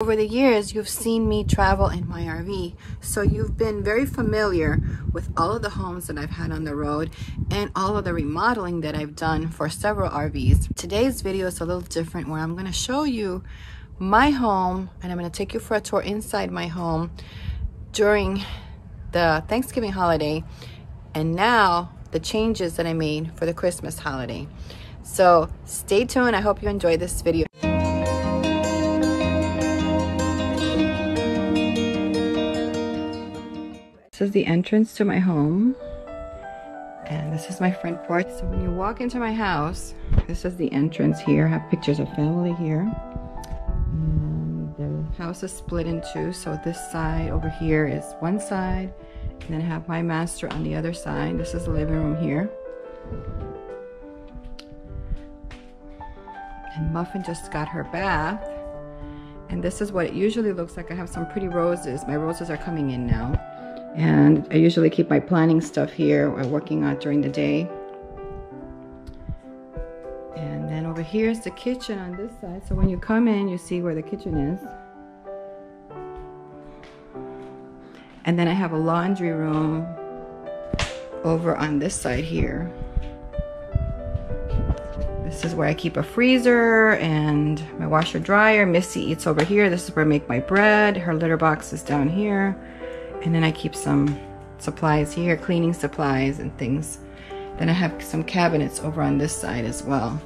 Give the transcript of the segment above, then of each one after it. Over the years, you've seen me travel in my RV, so you've been very familiar with all of the homes that I've had on the road and all of the remodeling that I've done for several RVs. Today's video is a little different, where I'm going to show you my home and I'm going to take you for a tour inside my home during the Thanksgiving holiday and now the changes that I made for the Christmas holiday. So stay tuned. I hope you enjoy this video. This is the entrance to my home, and this is my front porch. So when you walk into my house, this is the entrance here. I have pictures of family here. And the house is split in two, so this side over here is one side, and then I have my master on the other side. This is the living room here. And Muffin just got her bath, and this is what it usually looks like. I have some pretty roses. My roses are coming in now. And I usually keep my planning stuff here, or working out during the day. And then over here is the kitchen on this side. So when you come in, you see where the kitchen is. And then I have a laundry room over on this side here. This is where I keep a freezer and my washer dryer. Missy eats over here. This is where I make my bread. Her litter box is down here. And then I keep some supplies here, cleaning supplies and things. Then I have some cabinets over on this side as well.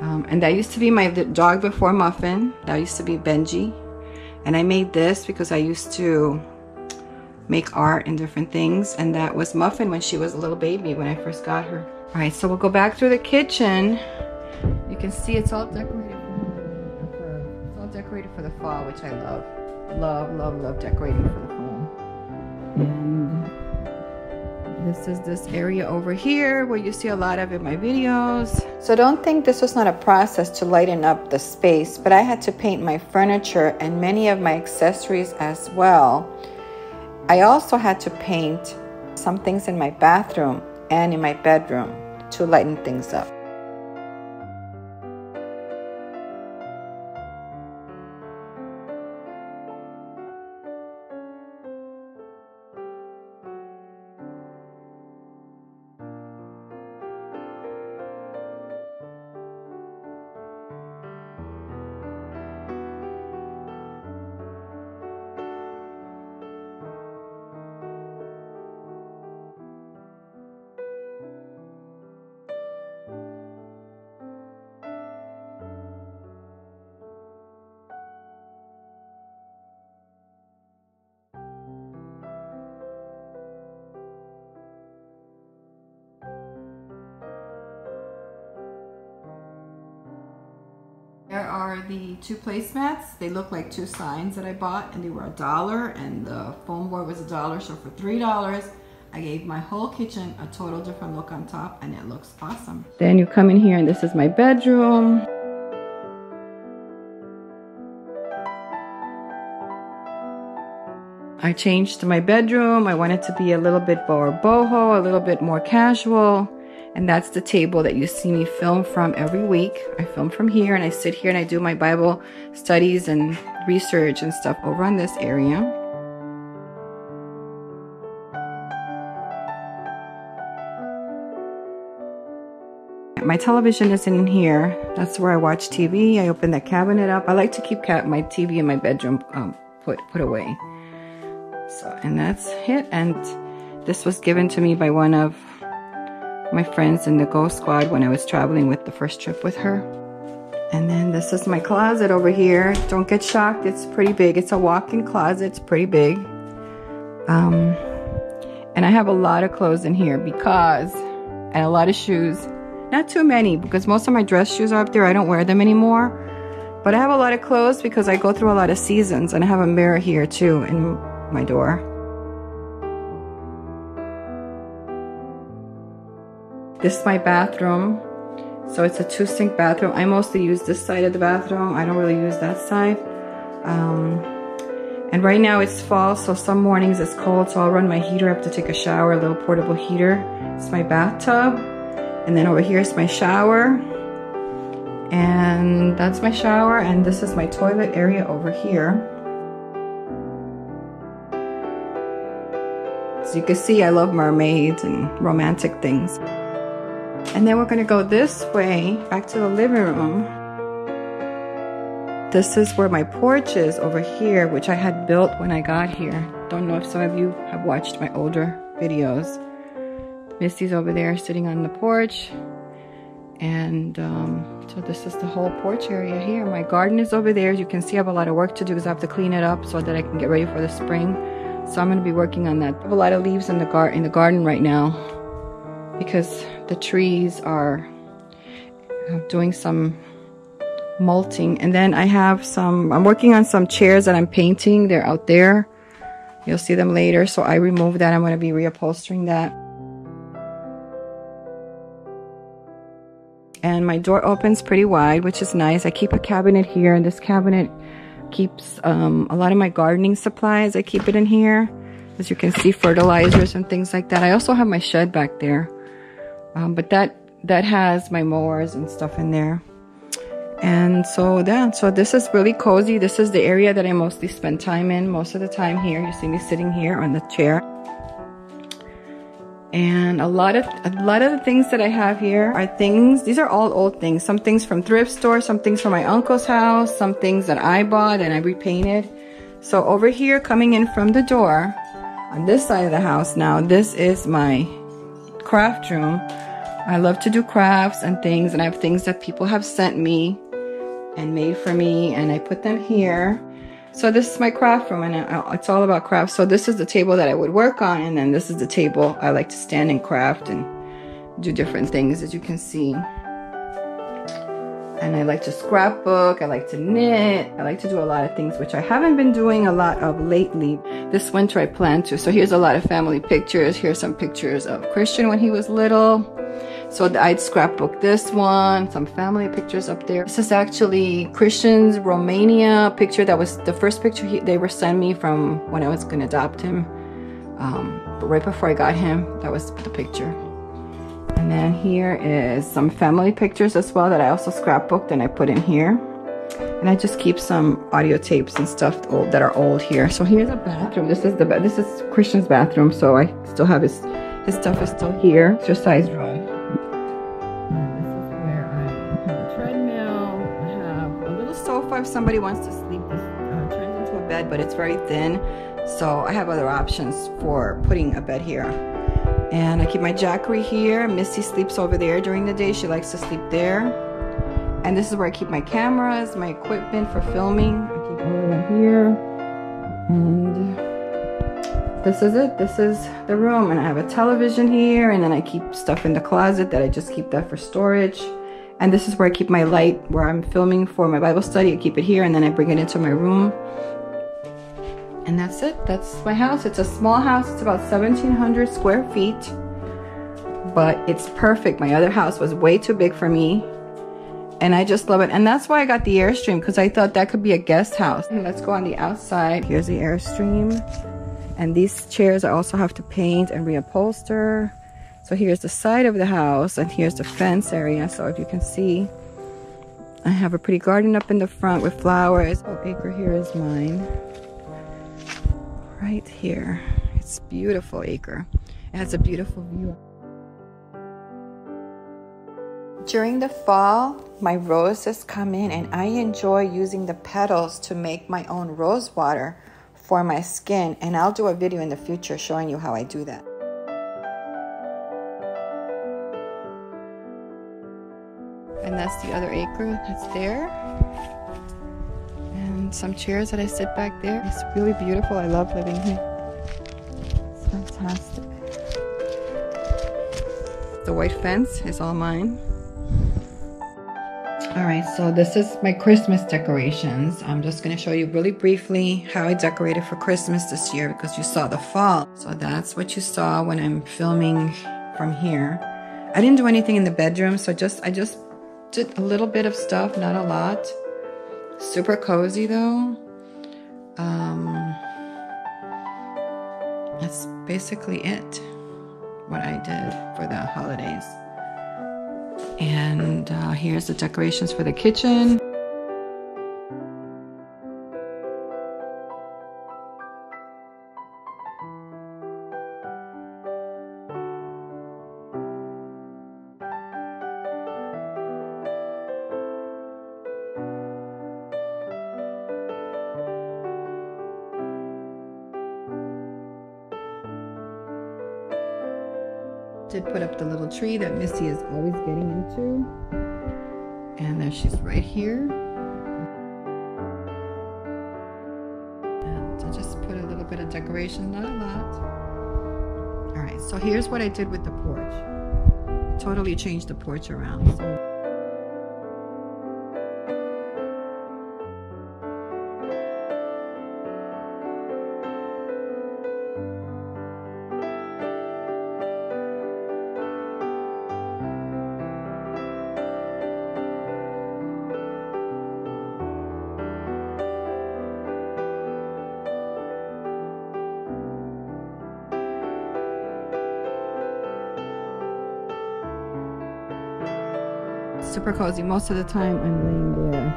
And that used to be my dog before Muffin. That used to be Benji. And I made this because I used to make art and different things. And that was Muffin when she was a little baby, when I first got her. All right, so we'll go back through the kitchen. You can see it's all decorated for, the fall, which I love. Love, love, love decorating for the fall. And this is this area over here where you see a lot of in my videos. So don't think this was not a process to lighten up the space, but I had to paint my furniture and many of my accessories as well. I also had to paint some things in my bathroom and in my bedroom to lighten things up. There are the two placemats. They look like two signs that I bought, and they were $1, and the foam board was $1, so for $3 I gave my whole kitchen a total different look on top, and it looks awesome. Then you come in here, and this is my bedroom. I changed my bedroom. I wanted to be a little bit more boho, a little bit more casual. And that's the table that you see me film from every week. I film from here, and I sit here and I do my Bible studies and research and stuff over on this area. My television is in here. That's where I watch TV. I open that cabinet up. I like to keep my TV in my bedroom put away. So, and that's it. And this was given to me by one of my friends in the Go Squad when I was traveling with the first trip with her. And then this is my closet over here. Don't get shocked, it's pretty big. It's a walk-in closet, it's pretty big. And I have a lot of clothes in here because, and a lot of shoes. Not too many, because most of my dress shoes are up there. I don't wear them anymore. But I have a lot of clothes because I go through a lot of seasons, and I have a mirror here too in my door. This is my bathroom. So it's a two-sink bathroom. I mostly use this side of the bathroom. I don't really use that side. And right now it's fall, so some mornings it's cold, so I'll run my heater up to take a shower, a little portable heater. It's my bathtub. And then over here is my shower. And that's my shower, and this is my toilet area over here. As you can see, I love mermaids and romantic things. And then we're gonna go this way, back to the living room. This is where my porch is over here, which I had built when I got here. Don't know if some of you have watched my older videos. Misty's over there sitting on the porch. And so this is the whole porch area here. My garden is over there. As you can see, I have a lot of work to do because I have to clean it up so that I can get ready for the spring. So I'm going to be working on that. I have a lot of leaves in the garden right now because the trees are doing some molting. And then I'm working on some chairs that I'm painting. They're out there. You'll see them later. So I removed that. I'm going to be reupholstering that. And my door opens pretty wide, which is nice. I keep a cabinet here, and this cabinet keeps a lot of my gardening supplies. I keep it in here, as you can see, fertilizers and things like that. I also have my shed back there, but that has my mowers and stuff in there. And so this is really cozy. This is the area that I mostly spend time in most of the time here. You see me sitting here on the chair. And a lot of the things that I have here are things, these are all old things. Some things from thrift store, some things from my uncle's house, some things that I bought and I repainted. So over here, coming in from the door, on this side of the house now, this is my craft room. I love to do crafts and things, and I have things that people have sent me and made for me, and I put them here. So this is my craft room, and it's all about crafts. So this is the table that I would work on, and then this is the table I like to stand and craft and do different things, as you can see. And I like to scrapbook, I like to knit, I like to do a lot of things, which I haven't been doing a lot of lately. This winter I plan to. So here's a lot of family pictures. Here's some pictures of Christian when he was little. So I'd scrapbook this one, some family pictures up there. This is actually Christian's Romania picture. That was the first picture they were sent me from when I was going to adopt him. But right before I got him, that was the picture. And then here is some family pictures as well that I also scrapbooked and I put in here. And I just keep some audio tapes and stuff that are old here. So here's a bathroom. This is Christian's bathroom, so I still have his stuff is still here. Exercise room. If somebody wants to sleep, this turns into a bed, but it's very thin, so I have other options for putting a bed here. And I keep my Jackery here. Missy sleeps over there during the day. She likes to sleep there. And this is where I keep my cameras, my equipment for filming. I keep all of them here. And this is it. This is the room. And I have a television here, and then I keep stuff in the closet that I just keep that for storage. And this is where I keep my light, where I'm filming for my Bible study. I keep it here, and then I bring it into my room. And that's it. That's my house. It's a small house. It's about 1,700 square feet. But it's perfect. My other house was way too big for me. And I just love it. And that's why I got the Airstream, because I thought that could be a guest house. And let's go on the outside. Here's the Airstream. And these chairs I also have to paint and reupholster. So here's the side of the house, and here's the fence area. So if you can see, I have a pretty garden up in the front with flowers. Oh, acre here is mine. Right here. It's beautiful acre. It has a beautiful view. During the fall, my roses come in, and I enjoy using the petals to make my own rose water for my skin. And I'll do a video in the future showing you how I do that. And that's the other acre that's there. And some chairs that I sit back there. It's really beautiful. I love living here. It's fantastic. The white fence is all mine. All right, so this is my Christmas decorations. I'm just gonna show you really briefly how I decorated for Christmas this year, because you saw the fall. So that's what you saw when I'm filming from here. I didn't do anything in the bedroom, so I just did a little bit of stuff, not a lot. Super cozy though. That's basically it, what I did for the holidays. And here's the decorations for the kitchen. Did put up the little tree that Missy is always getting into, and there she's right here. And I just put a little bit of decoration, not a lot. All right, so here's what I did with the porch. I totally changed the porch around. So. Super cozy. Most of the time I'm laying there.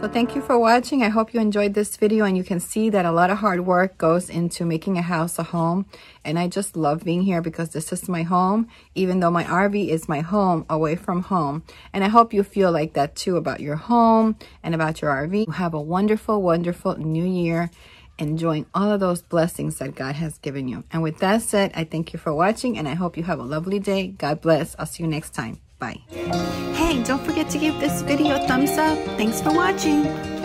So thank you for watching. I hope you enjoyed this video, and you can see that a lot of hard work goes into making a house a home. And I just love being here because this is my home, even though my RV is my home away from home. And I hope you feel like that too about your home and about your RV. Have a wonderful, wonderful new year. Enjoying all of those blessings that God has given you. And with that said, I thank you for watching, and I hope you have a lovely day. God bless. I'll see you next time. Bye. Hey, don't forget to give this video a thumbs up. Thanks for watching.